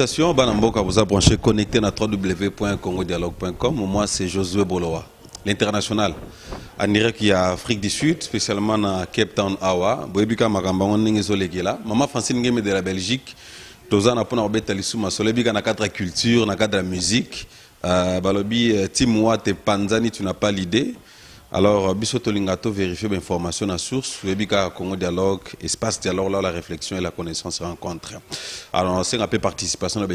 Salutations, Banamboka vous a branché connecté à www.congodialogue.com. Moi, c'est Josué Boloa, l'international. En direct, il y a Afrique du Sud, spécialement à Cape Town, Awa. Boebika Magamba, on est là. Maman Francine Guémé de la Belgique. Tozan a pris en bête à l'issouma. Solebika n'a qu'à la culture, n'a qu'à la musique. Balobi, Timoua, te Panzani, tu n'as pas l'idée. Alors, Bissotolingato, vérifier l'information à source, Webika, Congo Dialogue, espace dialogue, là, la réflexion et la connaissance se rencontrent. Alors, c'est un peu participation dans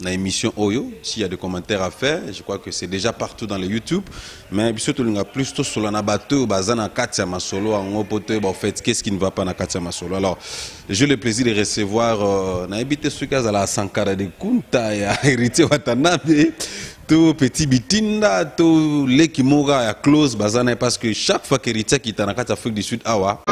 l'émission Oyo. S'il y a des commentaires à faire, je crois que c'est déjà partout dans les YouTube. Mais Bissotolinga, plus tout sur la Nabato, Bazana, Katia Masolo, Angopote, Bofet, qu'est-ce qui ne va pas dans Katia Masolo? Alors, j'ai le plaisir de recevoir, Naibite Soukaz à la Sankara de Kunta et à Héritier Watanabe. Tout petit bitinda, tout les qui mourra à close, bazané parce que chaque fois qu'héritier qui t'en a qu'à Afrique du Sud, awa.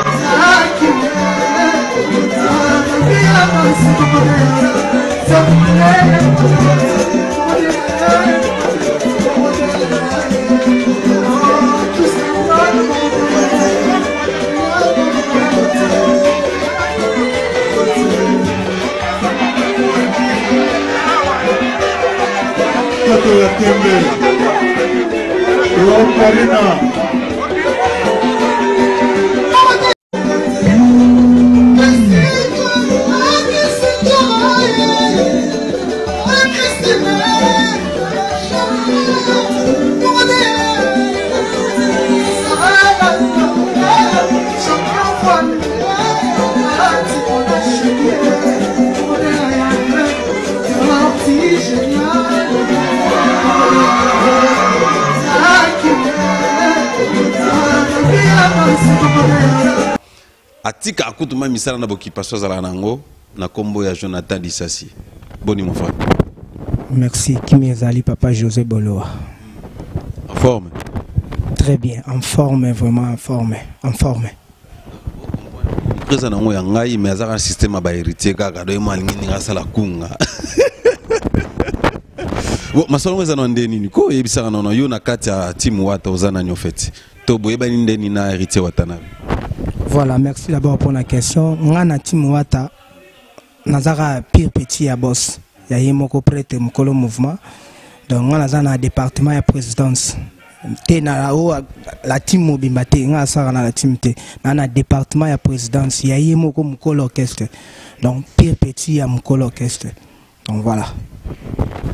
Atika akutuma misala na bokipaso zala nango na kombo ya Jonathan Disasi. Boni mon frère. Merci Kimi Ezali papa Josué Boloa. En forme. Très bien, en forme vraiment en forme, en forme. Présent nango ya ngai mais azaka système ba héritier kaka do malingi ninga sala kunga. Bon masolongo za ndeni niko yebisaka nono yo na katia team wata uzana nyofeti. Tobo yeba ndeni na héritier watanabe. Voilà, merci d'abord pour la question. Ngana Timouata, Nazara pire petit à boss. Yaye moko prête mokolo mouvement. Donc ngana zana département ya présidence. Té na la team mobimbate, ngana sara na la team té. Na département ya présidence, yaye moko mokolo orchestre. Donc pire petit à mokolo orchestre. Donc voilà.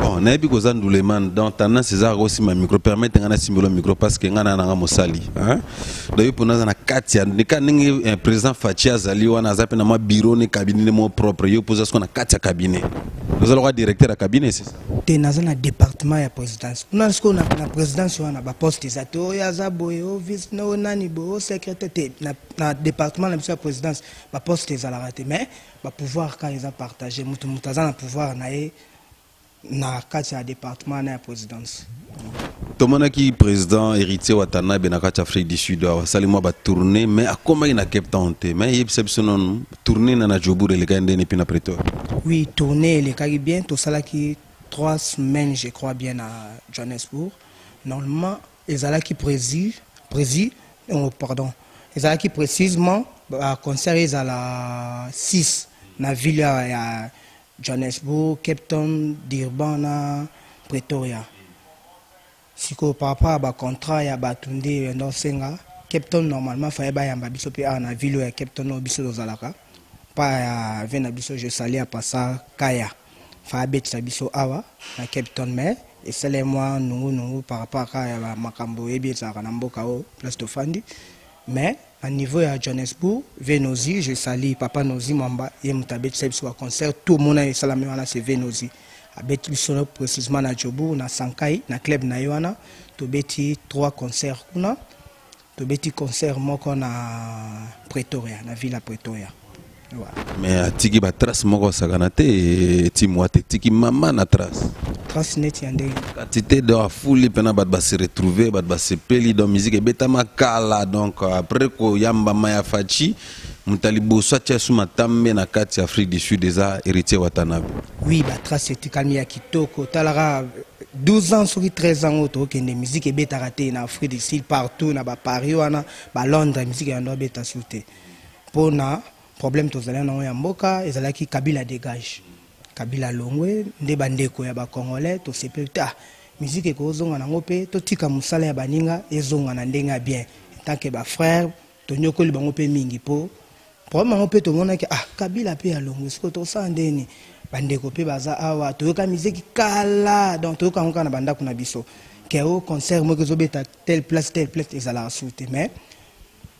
Bon, na yebi kozan douleman donc tana César aussi ma micro permettre ngana simbolo micro parce que ngana na mosali hein donc pour na katia ne kaningi président Fatia Zali wana zape na ma bureau ne cabinet mon propre yo pose ce qu'on a katia cabinet nous allons directeur à cabinet c'est ça té na zana département ya présidence na ce qu'on a na présidence wana ba poste zato ya zaboyo vice no nani bo secrétaire té na département la monsieur présidence ba poste za la raté mais ba pouvoir quand ils ont partagé mutu mutazana pouvoir naé na katia département na présidence. Tomana ki président héritier watana be na katia Afrique du Sud wa salimo ba tourner mais a combien na Cape Town mais yebsepsonon tourner na na Djobour le kande ne pina Pretoria. Oui, tourner le kagi bien to sala ki 3 semaines je crois bien à Johannesburg. Normalement ezala ki précisément à concert ezala 6 na ville ya Johannesburg, Cape Town, Durban, Pretoria. Si par rapport à un contrat, il y a Batunde, dans Senga, Cape Town normalement, il faut que y ait un ville à Cape Town, pas à Venabiso, je salais à Passa, Kaya. Il faut que Biso Awa, à Cape Town, mais et c'est les mois, nous, par rapport à Makambo, et bien, ça a un place de Fandi. Mais à niveau à Johannesburg, Venosi, je salue Papa Nozi Mamba et Moutabet Sebso à concert, tout le monde est salamé à la Venosi. À Betlisolo précisément à Djobour, na Sankai, na Club Nayoana, tout beti 3 concerts kuna, tout beti concert moko na Pretoria, na ville à Pretoria. Mais à Tiki ba trace moko saganate et Timoate Tiki maman na trace. Trace net yande. Quantité de foule pena bat ba se retrouver bat ba se peli dans musique et betama kala donc après ko yamba maya fachi mutalibo sacha suma tambe na kati Afrique du Sud déjà héritier watanabe. Oui, ba trace tikami ya kitoko talara 12 ans sur 13 ans auto que musique et betarate na Afrique du Sud partout na ba Paris wana ba Londres musique ya ndo beta soute. Pona problème tous les gens n'ont rien moka ils allaient qui Kabila dégage Kabila Longwe, Ndebandeko ya Bakongole, to sepeta musique ko zonga na ngope, to tika musala ya baninga, ezonga na ndenga bien. Tant que ba frère, to nyoko li bango pe mingi po. Probablement on peut te montrer que Kabila pe ya Longwe, ce que to sandeni. Bandeko pe baza awa, to yoka musique kala, donc to yoka ngoka na banda kuna biso. Ke o concert mo ke zobeta telle place ezala soute mais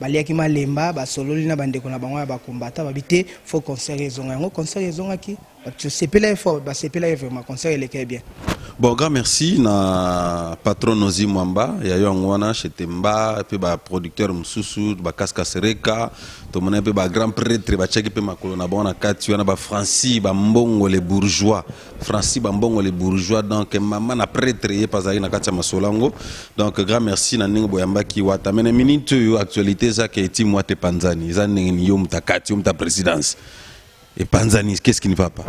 baliaki malemba basololi na bandeko na bango ya bakombata babite faut concert ezonga ngo concert ezonga ki sepela effort basepela vraiment concert eleke bien. Bon grand merci na patron Ozi Mwamba ya yo ngwana chetemba pe ba producteur Msusu ba Kaska Sereka to mona pe ba grand prêtre ba cheki pe makolo na bona kati wana ba Francis Bambongo les bourgeois donc mama na prêtre ye pazali na kati masolango donc grand merci na ningo boyamba ki wata mena minute yo actualité za ke ti mwate panzani za ningi yo mtakati yo mta présidence. Et Panzani, qu'est-ce qui ne va pas?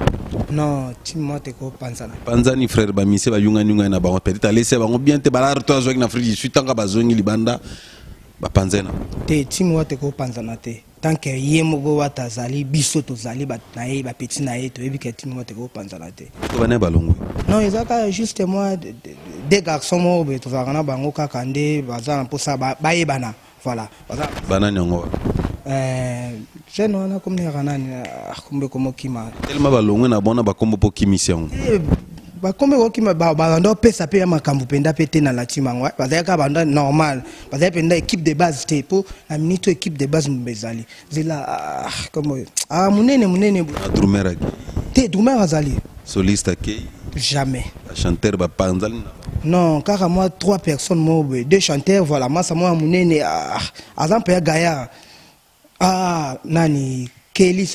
Non, tu m'as dit que Panzani. Panzani, frère, Bami, c'est Yunga na Baron. Peut-être aller, c'est Baron bien, t'es balard, toi, Zoïna Fridi, suite en Gabazoni, Libanda, Panzana. Tu m'as dit que Panzana, tant que Yemogo, Watazali, Bissoto, Zali, Batnaï, Bapetit Naï, tu es que tu m'as dit que Panzana. Tu vas Balongo. Non, ils ont juste moi, des garçons, tu vas en Bango, Kakande, Bazan, Posa, Baïbana. Voilà. Banane, on je ne sais pas comment je ne sais pas comment non, car moi, 3 personnes, 2 chanteurs, voilà, moi, ça m'a amené à Zampéa. Ah, Nani, Kelly,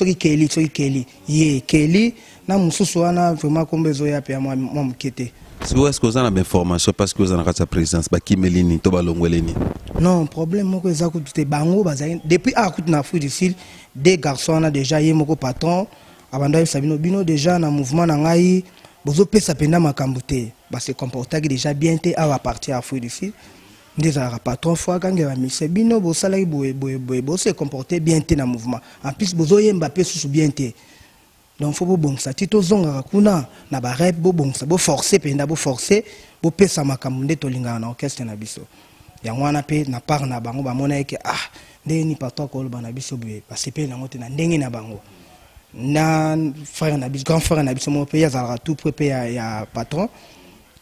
Ye, Kelly, Namusouana, vraiment, comme besoin, et moi, mon quitté. Si vous avez une information, parce que vous avez la présidence, qui me l'ini, Toba Longwelini. Non, problème, moi, c'est que tu es bango, depuis à côté de la Afrique du Sud, des garçons, déjà, y a mon patron, avant d'aller Sabino Bino, déjà, dans le mouvement, dans l'Aïe. Vous avez se comporter déjà bien à partir à feu du fil. Déjà, pas 3 fois quand c'est bino, vous allez se comporter bien dans le mouvement. En plus, vous avez Mbappé sous bien. Donc, il faut bon ça. Tito Zonga Kuna, Nabarep, bon ça. Vous forcez, vous forcez, vous pèsez à ma camoude, vous l'ingénieur en orchestre. Il y a un peu de part, il y a que nan frère Nabis, grand frère Nabis, mon pays, a tout préparé, y a patron.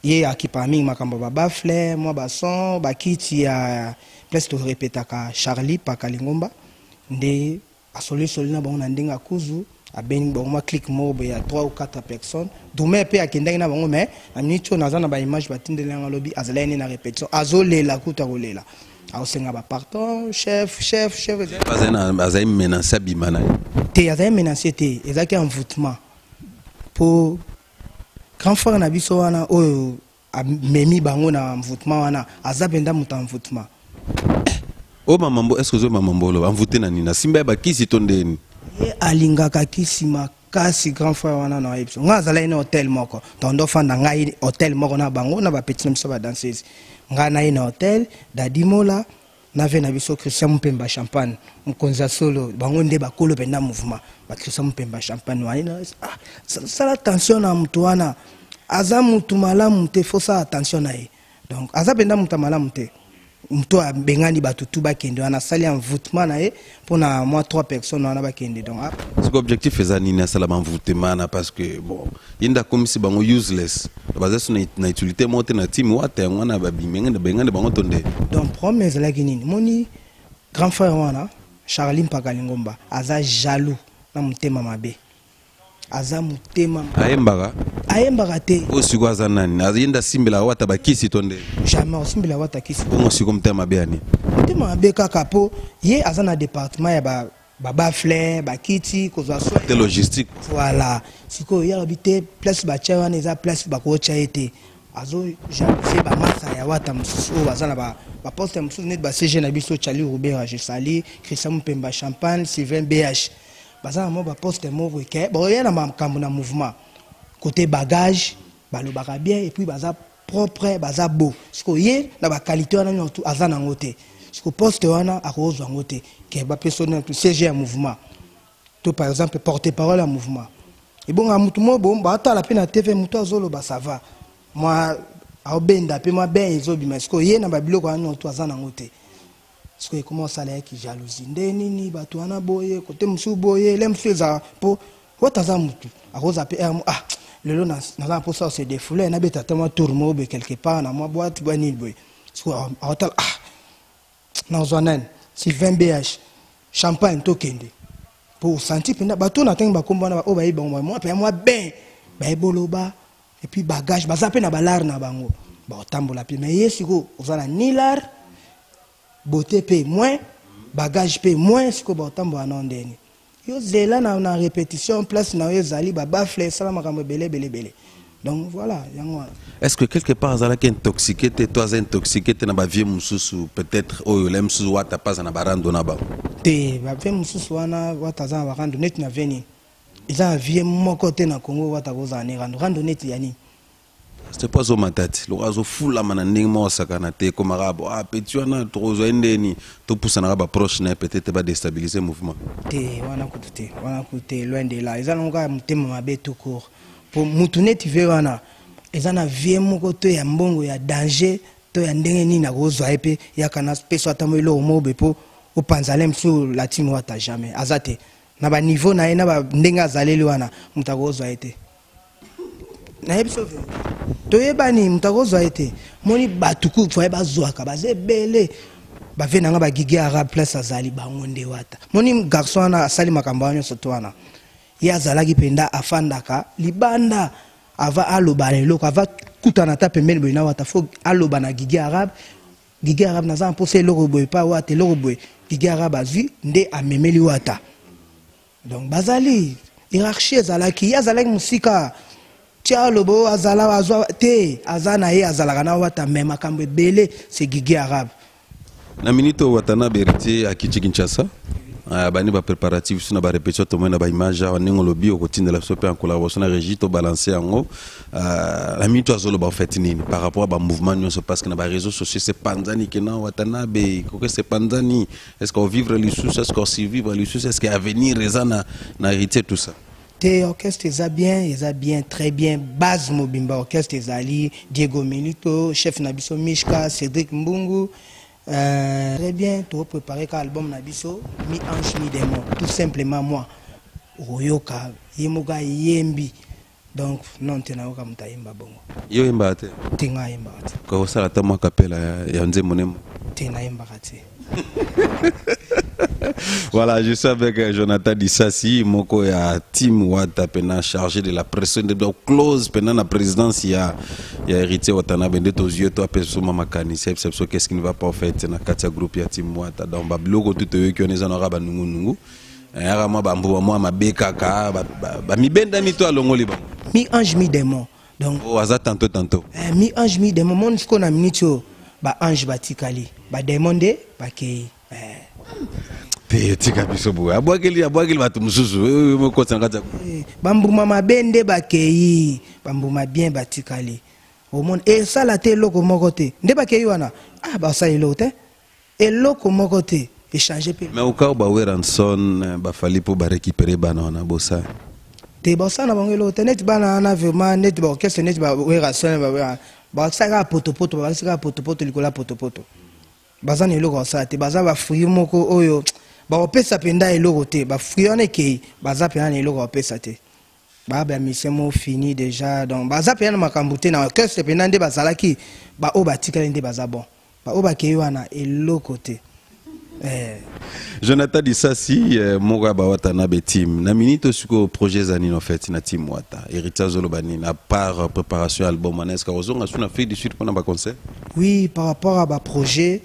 Y a qui parmi ma cambaba bafle, moi basson, bakiti ya place to répéter à Charlie, pas Kalingomba. Des à solina bon anding à Kuzu, à Ben bon moi clique mob y a 3 ou 4 personnes. Demain pays à Kendang na bon mais à Nicho nazana ba image batin de l'angle lobby à Zélène na répétition. Azolé la couta roulé là. Partant, chef. Azaïm menacé Bimana. T'es Azaïm menacé, t'es Azaïm en voûtement. Pour grand frère Nabisoana, oh, Memi Bangona en voûtement, Azabenda mount en voûtement. Oh, maman, est-ce que je m'embole en voûté Nanina? Simba Baki si tonde. Alinga Kaki Sima, Kasi grand frère Wana na Epson. On a Zalain hôtel Moko. Ton enfant n'a pas hôtel Moko na Bango, n'a pas petit nom sur la danseuse. Ngana na hôtel dadimola nave na biso Christian Mpemba champagne mkonza solo bango nde bakolo penda mouvement ba Christian Mpemba champagne wana ça attention na mtu wana aza mtu malamu te faut ça attention na ye donc aza penda mtu malamu te mtu abengani batutu bakende wana sali en voûtement na ye pona moi 3 personnes wana bakende donc ce que objectif ezani na sala en voûtement na parce que bon inda comme si bango useless. La utilité monte na team water wana babimenge na bengane bango tonde donc promesse la kinini moni grand frère wana Charlie Pakalingomba aza jaloux na mutema mabe aza mutema ayembaka te osiko aza nani azinda simbela wata bakisi tonde jamais osimbela wata kisi bongo siko mutema mabe ani mutema mabe kaka po ye aza na département ya Baba Flair, Bakiti, Kozaswa. C'est logistique. Voilà. Si vous avez place Bachawan, vous avez place Bakochaete. Azo, j'ai ba massa ya wata msusu bazana ba poste msusu net ba CG na biso Chali Robert Jesali, Christian Mpemba Champagne, Sylvain BH. Bazana mo ba poste mo weke. Ba ya na makambo na mouvement. Côté bagage, ba lo baka bien et puis baza propre, baza beau. Si vous avez la qualité wana azana ngote. que poste wana arose ngote que ba personne que siège un mouvement to par exemple porter parole à mouvement et bon à mutumo bon ba ta la peine à TV muto azolo ba ça va moi a benda pe moi ben ezobi mais que yena ba biloko wana to azana ngote parce que commence à la qui jalousie ndé nini ba to wana boye côté msu boye lem suza po wataza mutu arose pe ah le long dans pour ça c'est défoulé na beta tellement tourmo be quelque part na moi boîte bani boye soit ah dans un si 20 BH champagne tokende pour sentir pena bato na tenga bakombana o bayi bango moi pe moi ben bayi boloba et puis bagage baza pe na balar na bango ba otambola pe mais yesiko ozana ni lar beauté pe moins bagage pe moins siko ba otambola na ndeni yo zela na répétition place na yo zali ba bafle sala makambo belé. Donc voilà. Est-ce que quelque part, Zala qui est intoxiqué, toi intoxiqué, tu n'as pas vu Moussou, peut-être, ou l'aime sous Wata pas en abarando là-bas? Tu vas faire Moussou, Wata Zan Barando, net n'a venu. Ils ont vu mon côté dans le Congo, Wata Gozané, Rando net Yani. C'est pas au matat, le raso fou la mananimo, Sakanate, comme arabe, ah, Petuana, Trozoendeni, tout pousse en arabe proche, peut-être pas déstabiliser le mouvement. Tu vas écouter, loin de là. Ils ont un thème à tout court. Pour moutonner tu veux wana ezana vie moko to ya mbongo ya danger to ya ndenge nini na kozwa epe ya kana peso atamelo mobe po opanzalem sur la team wata jamais azate na ba niveau na ena ba ndenge azaleli wana mutakozwa ete na episode to yebani mutakozwa ete moni batuku fwa bazwa ka bazebele ba venanga ba gigi ara place azali bangonde wata moni garçon na asali makambanyo sotwana yazalaki penda afandaka libanda ava aloba loko ava kutana ta pembeni boyina wata fo aloba na gigi arabe naza mpose loko boy pa wata loko boy gigi arabe azwi nde amemeli wata donc bazali hiérarchie zalaki yazalaki musika tia lobo azala azwa te azana ye azalaka na wata mema kambe bele c'est gigi arabe na minito watana beriti akichi Kinshasa. Bani ba préparatif suna ba répétition to mena ba image a ningo lobby au quotidien la sope en collaboration na régie to balancer ango la minute azolo ba fait nini par rapport ba mouvement nyo se passe que na ba réseaux sociaux c'est panzani que na watanabe que c'est panzani est-ce qu'on vivre les sous est-ce qu'on s'y vivre les sous est-ce qu'il y a avenir ezana na hérité tout ça te orchestre ils a bien très bien base mobimba orchestre ezali Diego Menuto chef na biso Mishka Cédric Mbungu. Très bien, tu vas préparer l'album Nabiso, mi ange, mi démon. Tout simplement moi. Oyoka, Yemoga, Yembi. Donc, non, tu n'as pas de Yemba Bongo. Yemba, tu n'as pas de Yemba. Quand tu as la main capella, il y a un démon. Tu n'as pas de Voilà, je suis avec Jonathan Disasi, Moko et Tim Wata, Pena, chargé de la pression de la clause, Pena, la présidence, il y a hérité Watana, Bende, aux yeux, toi, Pesso, Mamakani, Sepso, qu'est-ce qui ne va pas en fait, dans Katia Group, il y a Tim Wata, dans Bablogo, tout eux qui ont des anarabes à Nungunungu, et à Rama, Bambo, moi, ma Bekaka, mi Benda, mi toi, Longoliba. Mi ange, mi démon. Donc, au hasard, tantôt. Mi ange, mi démon, mon qu'on a minutio, ba ange, ba Tikali, ba démondé, ba Kei. Tika bisobu abwakeli batu mususu mo kotsa ngata bambuma mabende bakeyi bambuma bien batikali au monde et ça la te loko mokote nde bakeyi wana ah ba sa ilote et loko mokote échanger pe mais uka ba weranson ba fali po ba récupérer banana bossa te bossa na bango lote net banana vraiment net ba orchestre net ba weranson ba saka potopoto ba saka potopoto likola potopoto bazana loko sa te bazaba fuyi moko oyo ba opesa penda eloko te ba frione ke baza pena eloko opesa te ba ba misemo fini déjà donc baza pena makambute na orchestre pena nde bazalaki ba o batikala nde baza bon ba o bakeyi wana eloko te Jonathan Disasi moga ba watana be team na minute suko projet zanino fait na team wata héritage lobani na par préparation album manesca ozonga suna fait du suite pour na ba concert oui par rapport à ba projet.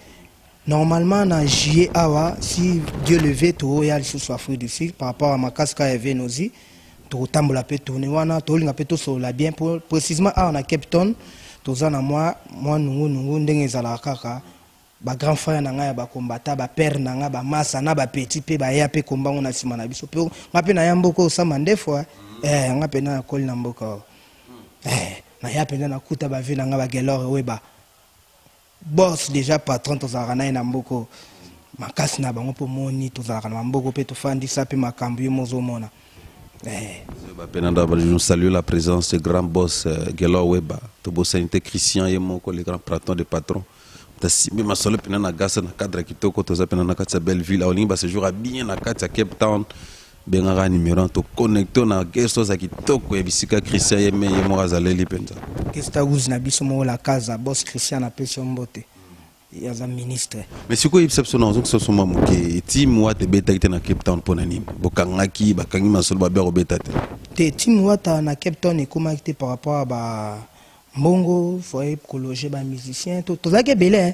Normalement, en juillet, si Dieu le veut, tout y a le sous fruit du cycle par rapport à ma casque à Venosi, tout tambour la peut tourner, tout le monde sur la bien pour précisément on a Captain, tout ça na moi nous dengue zalakaka, ba grand frère nanga ya ba combattant, ba père nanga ba massa na ba petit pe ba yape combat on a si manabiso, ngapi na yamboko ça mande fois, ngapi na kol namboko, na yape na kuta ba vi nanga ba geloweba. boss déjà patron tozarana ina mboko makasi na bango po moni tozarana mboko pe tofandisa pe makambu yomozomona. Nous saluons la présence de grand boss Geloweba, tout boss été Christian et mon collègue grand patron de patron. Mais ma sœur pena na gasa na cadre kitoko toza pena na kati ya Belleville, olimba séjour à bien na kati ya Cape Town. Benga numéro to connecto na gesto za kitoko ya bisika Christian et me yemo azaleli penza. Kesta uzina biso mo la casa boss Christian na pesio mbote. Ya za ministre. Mais si ko exception na zo so mamu ke team wa te beta kite na Cape Town pona nini. Bokangaki bakangi masolo ba bero beta te. Te team wa ta na Cape Town e koma kite par rapport à ba Mbongo, il faut écologer les musiciens. Tout ça qui est belé,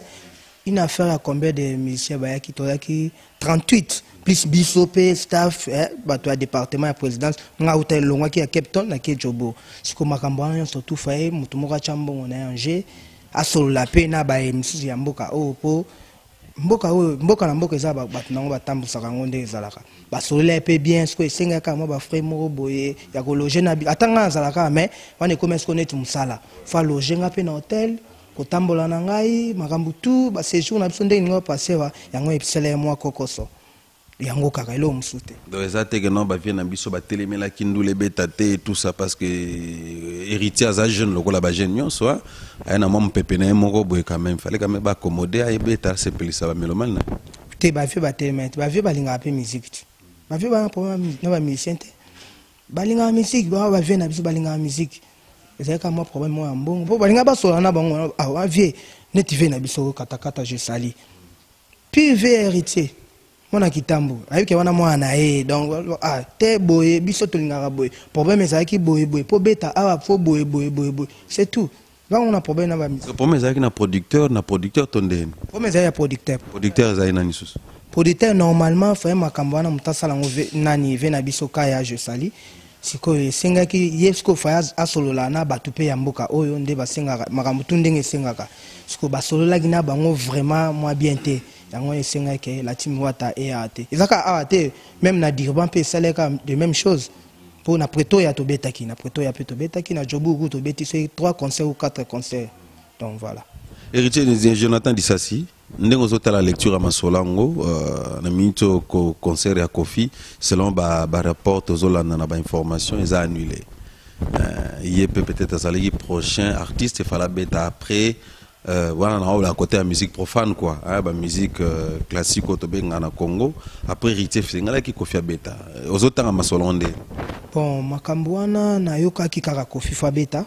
une affaire à combien de musiciens qui 38, plus Bissop, staff, département et présidence. On a hôtel Longa qui a Capton, qui a Jobo. Si on a un surtout fait, on a un G, à Solapé, on a un MC, on a un Opo. Mboka oyo mboka na mboka za bato nango batambusa kango nde ezalaka basolele pe bien ce que sengaka mo ba frère mo boye ya ko loger na atanga zalaka mais wane comment est-ce qu'on est musala fa loger nga pe na hôtel ko tambola na ngai makambu tu ba séjour na biso nde ngo passer wa yango episele mo kokoso yango kaka elo musute do ezate ke non ba vie na biso ba telemela kindule beta te tout ça parce que héritier za jeune lokola ba jeune nyon soit ayana mom pepene moko boy quand même fallait quand même ba accommoder ay beta se pelisa ba meloman na te ba vie ba telemete ba vie ba linga pe musique ba vie ba problème na ba musicien te ba linga musique ba vie na biso ba linga musique ezaka ka mo problème mo ambongo po ba linga ba sola na bango a vie neti vie na biso katakata je sali puis vie héritier mon akitambo ayuke wana mwana donc ah te boye biso tolinga boye problème ezaki boye boye po beta awa fo boye boye boye c'est tout là on a problème na ba musique problème ezaki na producteur tonde problème ezaki ya producteur ezaki na nisusu producteur normalement fa makambo wana mutasa lango nani ve na biso Kaya je sali sikoyo sengaki yesko fa asolola na batupe ya mboka oyo nde basengaka makambo tundenge sengaka siko basolola gina bango vraiment moi bien te. La team Wata et Ate. Ils ont même na Dirban pe saleka de même chose. Pour na preto ya to betaki, na preto ya to betaki, na jobu to beti c'est 3 concerts ou 4 concerts. Donc voilà. Héritier Jonathan Disasi, nous avons la lecture à Masolango, na minute ko concert ya Kofi, selon ba rapport tozolana na ba information, ils ont annulé. Il y peut-être à saler prochain artiste il fallait beta après. Voilà, on a côté la musique profane quoi, hein, bah, musique classique au Congo. Après Rite Fingala qui Kofi Beta. Aux autres à Masolonde. Bon, Makambouana na yoka ki kara Kofi Fabeta.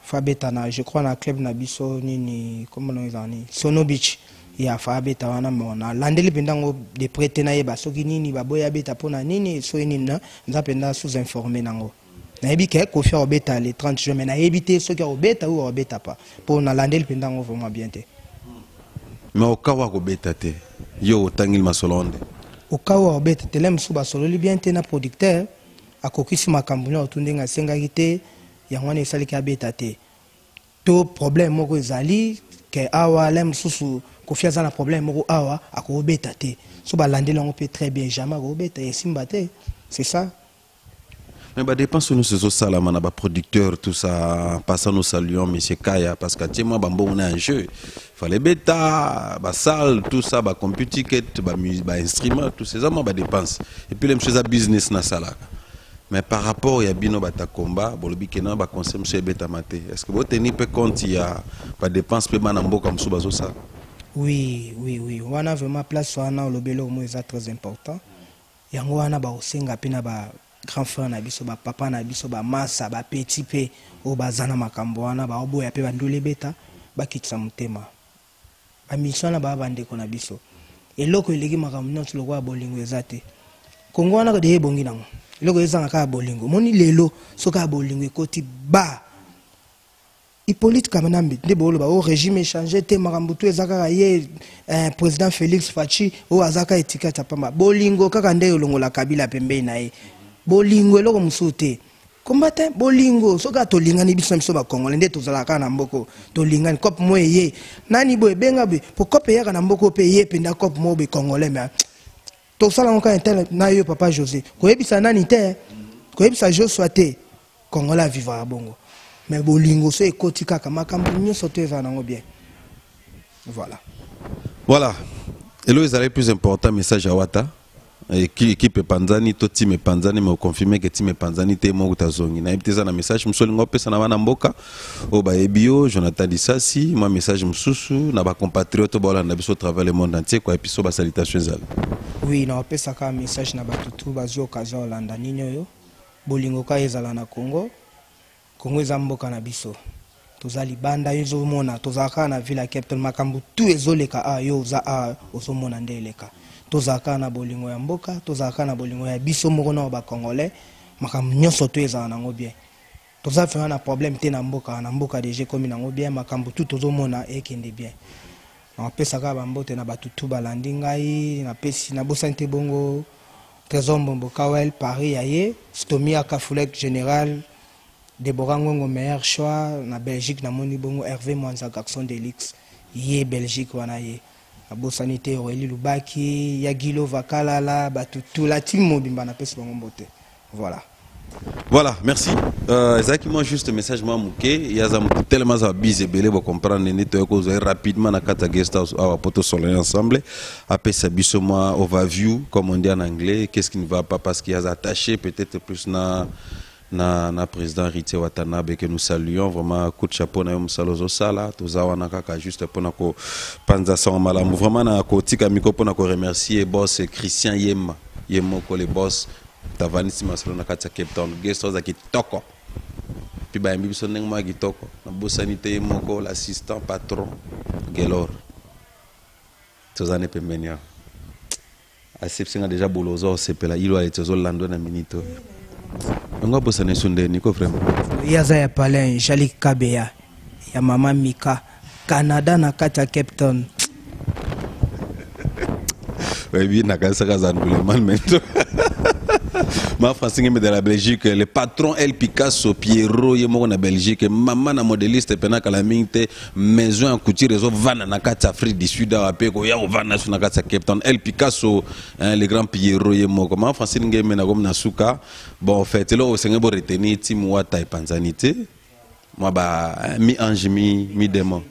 Fabeta na je crois na club na biso ni comment on les anni. Sono Beach. Il y a Fabeta wana mona. Landeli pendango de prêter na yeba soki nini baboya beta pona nini so nina nzapenda sous informer nango. Na yebi ke Kofi Obeta les 30 juin mais na éviter ceux qui Obeta ou Obeta pas pour na lander le pendant vraiment bien té mais au cas où Obeta té yo tangil masolonde au cas où Obeta té lem suba solo li bien té na producteur a kokisi makambunya otundenga sengalité ya ngwana esali ka Obeta té to problème moko ezali ke awa lem susu Kofi azana problème moko awa a ko Obeta té suba lander longo peut très bien jamais Obeta et simbaté c'est ça. Mais bah dépense nous ce ça là manaba producteur tout ça passant nous saluons monsieur Kaya parce que moi bambo on a un jeu fallait bêta bah salle tout ça bah computer ticket bah musique bah instrument tout ces hommes bah dépense et puis les choses à business na sala mais par rapport il y a bino bah ta combat bolobi kenan bah conseil monsieur bêta maté est-ce que vous tenez peu compte il y a pas dépense peu manambo comme sous bazo ça oui on a vraiment place on a lobelo au moins ça très important yango on a bah osenga pina bah grand frère nabiso ba papa nabiso ba massa ba petit pe o bazana makambo wana ba oboya pe bandule beta ba kitsa mutema ba mission na ba bande ko nabiso eloko eleki makambo notlo kwa bolingo ezate kongo wana ko de ebongi nango eloko ezanga ka bolingo moni lelo soka bolingo ekoti ba Hippolyte Kamanambi de bolo ba o régime changé te makambo tu ezaka ye président Félix Fachi o azaka etikata pamba bolingo kaka ndeyo longola kabila pembe na ye bolingo eloko musote combattant bolingo soka to lingani biso miso ba congolais nde to zalaka na mboko to lingani cop moye nani boye benga be po cop yaka na mboko pe ye penda cop mo be congolais mais to sala onka internet na yo papa José ko yebisa nani te ko yebisa Josué te congolais vivra bongo mais bolingo so ekotika kama kambu nyo sote za nango bien Voilà. Voilà. Et là, il y a le plus important message à Wata. Qui peut panzani, tout team est panzani, mais on confirme que team est panzani, t'es mort ou t'as zongi. N'a été un message, monsieur Ngope, ça n'a pas n'amboka. Oba Ebio, Jonathan Disasi, moi message m'soussou, n'a pas compatriote, bon, on a besoin de travailler le monde entier, quoi, et puis soba salutation. Oui, n'a pas ça qu'un message n'a pas tout, basé occasion landani nyoyo, bolingoka ezala na Congo, Congo ezambo kanabiso. Tozali banda yezo mona, tozaka na vila captain makambu, tout ezoleka a yo za a osomona ndeleka. Tozaka na bolingo ya mboka, tozaka na bolingo ya biso moko na ba congolais, makam nyoso to eza nango bien. Toza fera na problème te na mboka DG komi nango bien, makambu tout tozomona ekende bien. Na pesa ka ba mbote na batutu balandi ngai, na pesi na bosante bongo, Trésor Mbombo Kawel Paris aye, Stomia Kafulek général Deborah Ngongo meilleur choix na Belgique na moni bongo Hervé Mwanza Garçon Delix, yé Belgique wana yé. Abo sanité Aurélie Lubaki, Yagilo Vakalala, Batutu, la team Mobimba na pesi bango mbote. Voilà. Voilà, merci. Exactement juste message moi mouké, il y a tellement ça bise belé pour comprendre nettoyer cause rapidement na kata guest house à poto soleil ensemble. Après ça biso moi overview comme on dit en anglais, qu'est-ce qui ne va pas parce qu'il y a attaché peut-être plus na na président Ritier Watanabe que nous saluons vraiment coup de chapeau na yom salozo sala tozawana kaka juste pona ko panza sa malamu vraiment na kotika miko pona ko remercier boss Christian Yema Yemoko le boss tavanisi masalona kata Cape Town guest house akitoko puis ba mbi biso ndeng ma kitoko na boss sanité Yemoko l'assistant patron Gelor tozane pembenia asepsinga déjà bolozo sepela ilo a tezo lando na minito. Nga bosane sunde niko vraiment yaza ya palais Jalik Kabeya ya mama Mika Canada na kata Cape Town oui na kasa kaza ndouleman mento ma Francine ngeme de la Belgique le patron El Picasso Pierrot yemoko na Belgique mama na modéliste penaka la minte maison en couture réseau vana na kata Afrique du Sud ape ko ya vana na kata Cape Town El Picasso le grand Pierrot yemoko ma Francine ngeme na comme na suka bon en fait là au sengebo retenir team wata panzanité moi ba mi ange mi démon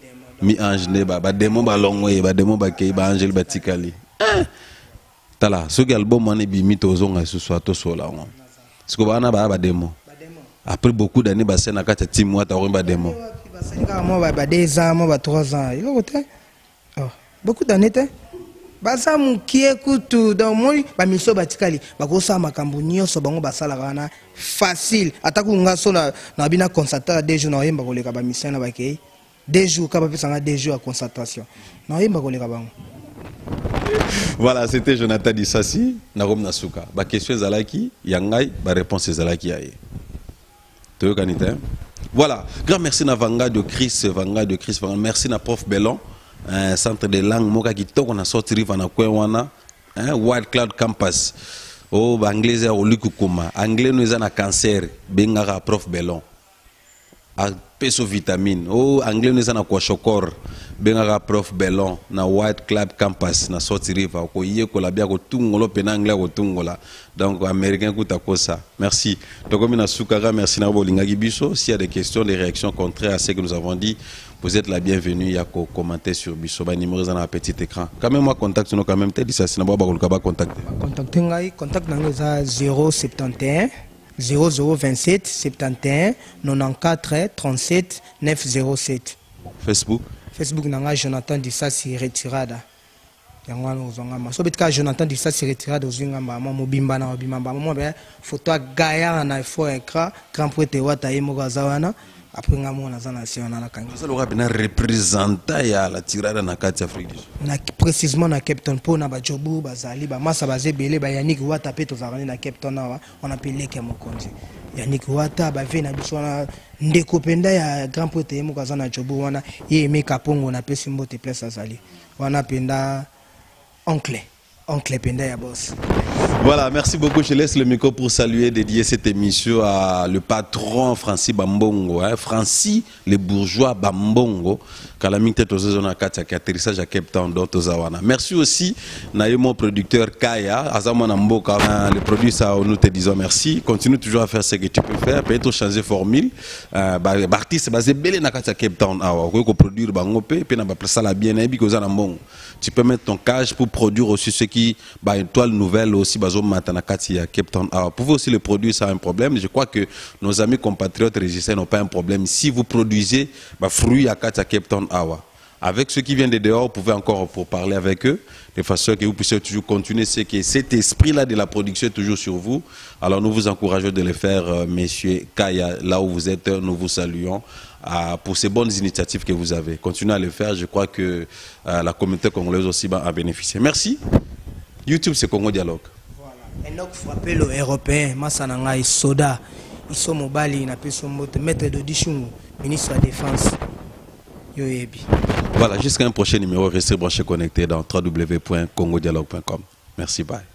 mi ange ne ba démon ba longwe ba démon ba kei ba angel batikali tala ce album on est bimito zonga ce soir tout sola on ce qu'on a ba démo après beaucoup d'années ba scène akata team wa ta ba démo ba senga mo ba 2 ans mo ba 3 ans il côté beaucoup d'années te ba sa mukie kutu dans moi ba miso batikali ba ko sa makambo nyoso bango ba sala kana facile atakunga sola na bina concerta des jours na yemba ko leka ba misana ba kei des jours ka ba pesanga des jours à concentration na yemba ko leka bango. Voilà, c'était Jonathan Disasi, Narom Nasuka. Ma question est à la qui, Yangai, ma réponse est à la qui. Voilà, grand merci à Vanga de Chris. Merci à Prof Bellon, centre de langue, Moka qui toque, on a sorti Rivana Kwewana, Wild Cloud Campus. Oh, anglais, c'est au Lukukuma. Anglais, nous avons un cancer, Bengara, Prof Bellon. A peso vitamine oh anglais nous en a quoi chokor benga Prof Bellon na White Club Campus na South River ko yeko la bia ko tungolo pe na anglais ko tungola donc américain ko ta ko ça merci donc comme na sukara merci na bolinga gibiso s'il y a des questions des réactions contraires à ce que nous avons dit vous êtes la bienvenue ya ko commenter sur biso ba numéro dans un petit écran quand même moi contact nous quand même te dit ça si na ba ko ka contacter ngai contact na 071 0027 71 94 37 907. Facebook. Facebook nanga Jonathan Disasi retirada. Yangwa nozonga ma. So betka Jonathan Disasi retirada ozinga ma mobimba na obimba mo be photo a Kaya na fo ekra grand prêtre wata yemoka zawana après ngamo na zana national kanga. So loka bina representa ya la tirada na kati Afrique du Sud. Na précisément na Cape Town po na ba jobu bazali ba masa bazebele ba Yannick wata peto zarani na Cape Town wa on appelle leke mokonzi. Yannick wata ba vena biso na ndeko penda ya grand prêtre yemoka zana jobu wana ye me kapongo na pesi mbote place azali. Wana penda oncle penda ya boss. Voilà, merci beaucoup. Je laisse le micro pour saluer, dédier cette émission à le patron Francis Bambongo. Hein. Francis, le bourgeois Bambongo. Merci aussi à mon producteur Kaya. Les produits, ça, nous te disons merci. Continue toujours à faire ce que tu peux faire. Peut-être changer formule. L'artiste, c'est belé dans Cape Town. Produire, tu peux mettre ton cage pour produire aussi ce qui étoile nouvelle aussi. Alors, pour vous aussi, le produit, ça a un problème. Je crois que nos amis compatriotes régisseurs n'ont pas un problème. Si vous produisez fruits à Kata Cape Town Awa, avec ceux qui viennent de dehors, vous pouvez encore pour parler avec eux, de façon que vous puissiez toujours continuer. C'est que cet esprit-là de la production est toujours sur vous. Alors, nous vous encourageons de le faire, messieurs Kaya, là où vous êtes, nous vous saluons. Pour ces bonnes initiatives que vous avez. Continuez à le faire. Je crois que la communauté congolaise aussi a bénéficié. Merci. YouTube, c'est Congo Dialogue. Enoch frappé le européen, Massananga et Soda, ils sont mobiles, ils n'appellent son mot, maître de Dichou, ministre de la Défense. Voilà, jusqu'à un prochain numéro, restez branchés connectés dans www.congodialogue.com. Merci, bye.